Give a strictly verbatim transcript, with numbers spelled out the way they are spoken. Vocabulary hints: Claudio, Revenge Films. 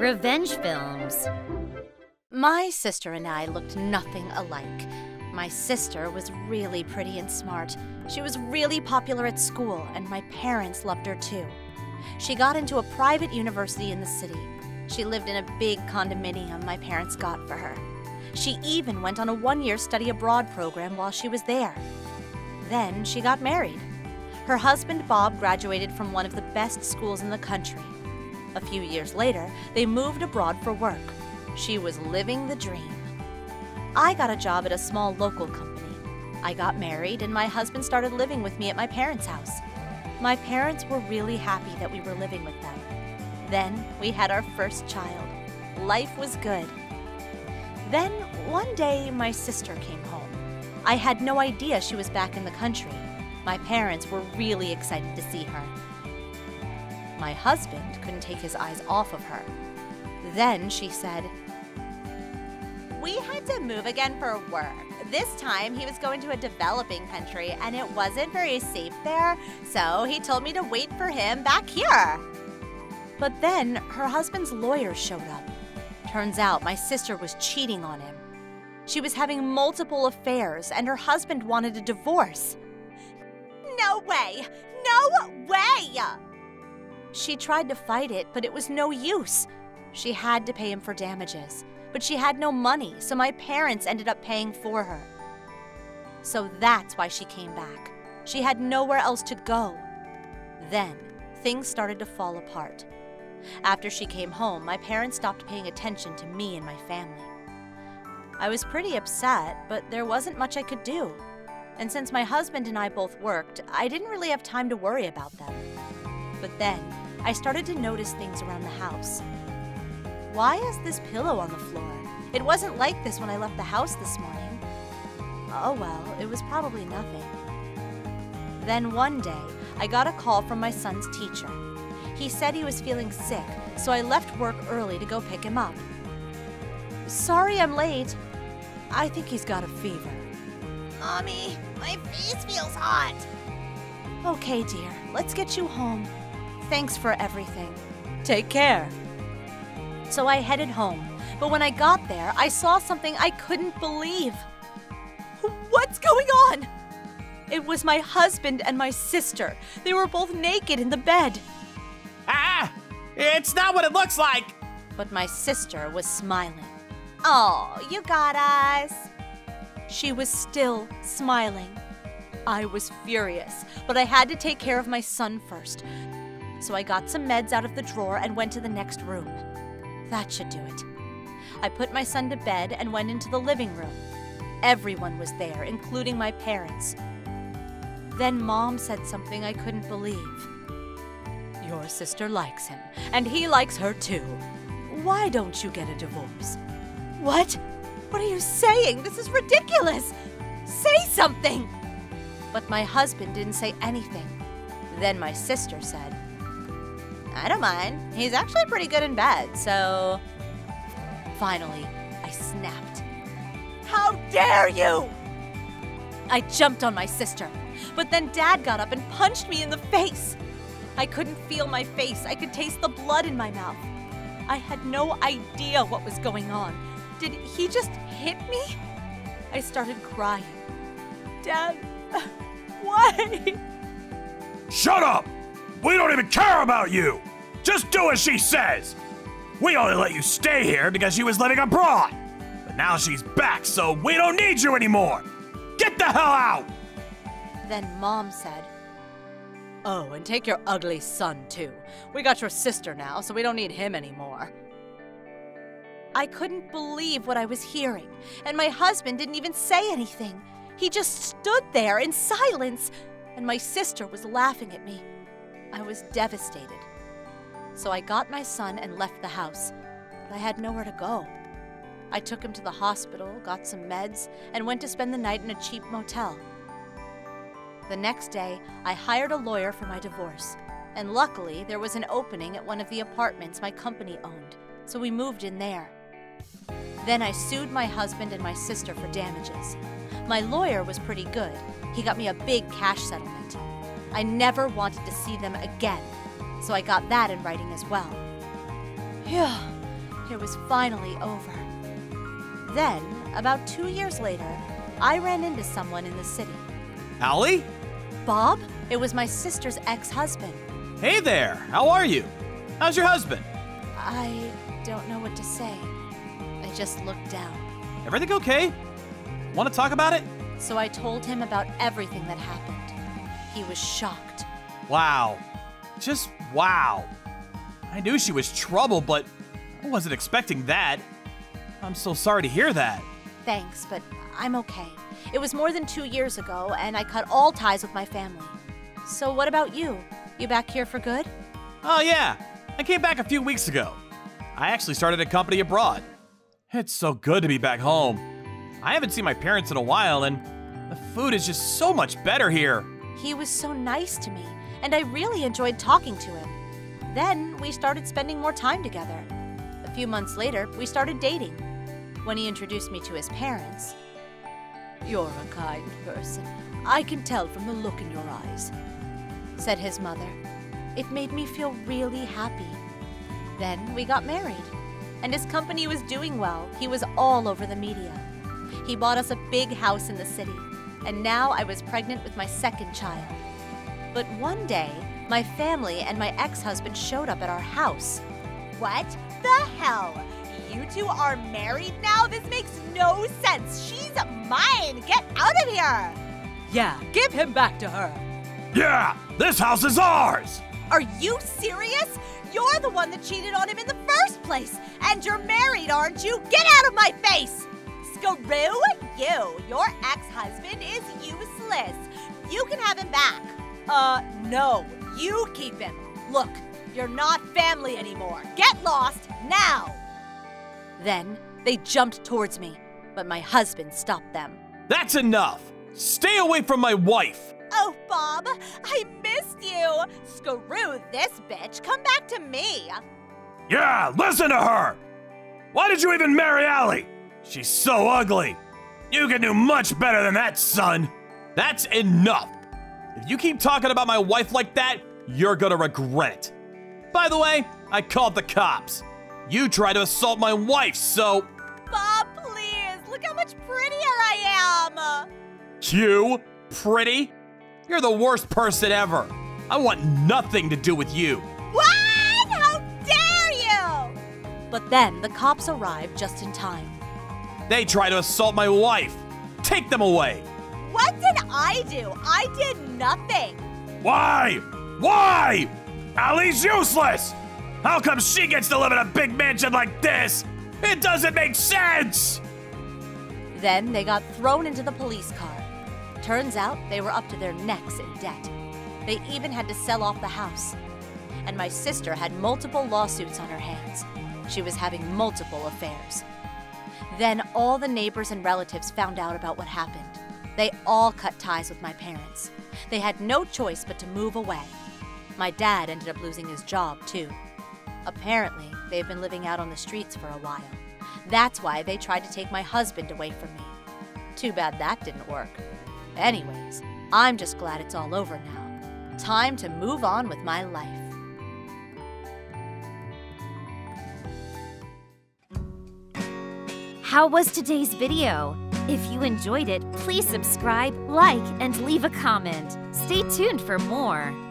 Revenge Films. My sister and I looked nothing alike. My sister was really pretty and smart. She was really popular at school, and my parents loved her too. She got into a private university in the city. She lived in a big condominium my parents got for her. She even went on a one-year study abroad program while she was there. Then she got married. Her husband, Bob, graduated from one of the best schools in the country. A few years later, they moved abroad for work. She was living the dream. I got a job at a small local company. I got married, and my husband started living with me at my parents' house. My parents were really happy that we were living with them. Then we had our first child. Life was good. Then one day, my sister came home. I had no idea she was back in the country. My parents were really excited to see her. My husband couldn't take his eyes off of her. Then she said, "We had to move again for work. This time he was going to a developing country and it wasn't very safe there, so he told me to wait for him back here." But then her husband's lawyer showed up. Turns out my sister was cheating on him. She was having multiple affairs and her husband wanted a divorce. No way! No way! She tried to fight it, but it was no use. She had to pay him for damages, but she had no money, so my parents ended up paying for her. So that's why she came back. She had nowhere else to go. Then things started to fall apart. After she came home, my parents stopped paying attention to me and my family. I was pretty upset, but there wasn't much I could do. And since my husband and I both worked, I didn't really have time to worry about them. But then, I started to notice things around the house. Why is this pillow on the floor? It wasn't like this when I left the house this morning. Oh well, it was probably nothing. Then one day, I got a call from my son's teacher. He said he was feeling sick, so I left work early to go pick him up. "Sorry I'm late. I think he's got a fever." "Mommy, my face feels hot." "Okay, dear, let's get you home. Thanks for everything. Take care." So I headed home, but when I got there, I saw something I couldn't believe. What's going on? It was my husband and my sister. They were both naked in the bed. Ah, it's not what it looks like. But my sister was smiling. "Oh, you got us." She was still smiling. I was furious, but I had to take care of my son first. So I got some meds out of the drawer and went to the next room. That should do it. I put my son to bed and went into the living room. Everyone was there, including my parents. Then Mom said something I couldn't believe. "Your sister likes him, and he likes her too. Why don't you get a divorce?" "What? What are you saying? This is ridiculous! Say something!" But my husband didn't say anything. Then my sister said, "I don't mind. He's actually pretty good in bed, so..." Finally, I snapped. "How dare you!" I jumped on my sister, but then Dad got up and punched me in the face. I couldn't feel my face. I could taste the blood in my mouth. I had no idea what was going on. Did he just hit me? I started crying. "Dad, why?" "Shut up! We don't even care about you! Just do as she says! We only let you stay here because she was living abroad! But now she's back, so we don't need you anymore! Get the hell out!" Then Mom said, "Oh, and take your ugly son too. We got your sister now, so we don't need him anymore." I couldn't believe what I was hearing, and my husband didn't even say anything. He just stood there in silence, and my sister was laughing at me. I was devastated. So I got my son and left the house, but I had nowhere to go. I took him to the hospital, got some meds, and went to spend the night in a cheap motel. The next day, I hired a lawyer for my divorce, and luckily there was an opening at one of the apartments my company owned, so we moved in there. Then I sued my husband and my sister for damages. My lawyer was pretty good. He got me a big cash settlement. I never wanted to see them again, so I got that in writing as well. Phew, childcare was finally over. Then, about two years later, I ran into someone in the city. Allie? Bob? It was my sister's ex-husband. Hey there, how are you? How's your husband? I don't know what to say. I just looked down. Everything okay? Want to talk about it? So I told him about everything that happened. He was shocked. Wow. Just wow. I knew she was trouble, but I wasn't expecting that. I'm so sorry to hear that. Thanks, but I'm okay. It was more than two years ago, and I cut all ties with my family. So what about you? You back here for good? Oh, yeah. I came back a few weeks ago. I actually started a company abroad. It's so good to be back home. I haven't seen my parents in a while, and the food is just so much better here. He was so nice to me, and I really enjoyed talking to him. Then we started spending more time together. A few months later, we started dating. When he introduced me to his parents, "You're a kind person. I can tell from the look in your eyes," said his mother. It made me feel really happy. Then we got married, and his company was doing well. He was all over the media. He bought us a big house in the city, and now I was pregnant with my second child. But one day, my family and my ex-husband showed up at our house. What the hell? You two are married now? This makes no sense. She's mine. Get out of here. Yeah, give him back to her. Yeah, this house is ours. Are you serious? You're the one that cheated on him in the first place. And you're married, aren't you? Get out of my face. Screw you. Your ex-husband is useless. You can have him back. Uh, no. You keep him. Look, you're not family anymore. Get lost now. Then they jumped towards me, but my husband stopped them. That's enough! Stay away from my wife! Oh, Bob, I missed you! Screw this bitch, come back to me! Yeah, listen to her! Why did you even marry Allie? She's so ugly! You can do much better than that, son! That's enough! If you keep talking about my wife like that, you're gonna regret it. By the way, I called the cops. You tried to assault my wife, so... Bob, please! Look how much prettier I am! You? Pretty? You're the worst person ever. I want nothing to do with you. What? How dare you! But then the cops arrived just in time. They tried to assault my wife. Take them away. What did I do? I did nothing. Why? Why? Allie's useless! How come she gets to live in a big mansion like this? It doesn't make sense! Then they got thrown into the police car. Turns out they were up to their necks in debt. They even had to sell off the house. And my sister had multiple lawsuits on her hands. She was having multiple affairs. Then all the neighbors and relatives found out about what happened. They all cut ties with my parents. They had no choice but to move away. My dad ended up losing his job, too. Apparently, they've been living out on the streets for a while. That's why they tried to take my husband away from me. Too bad that didn't work. Anyways, I'm just glad it's all over now. Time to move on with my life. How was today's video? If you enjoyed it, please subscribe, like, and leave a comment. Stay tuned for more.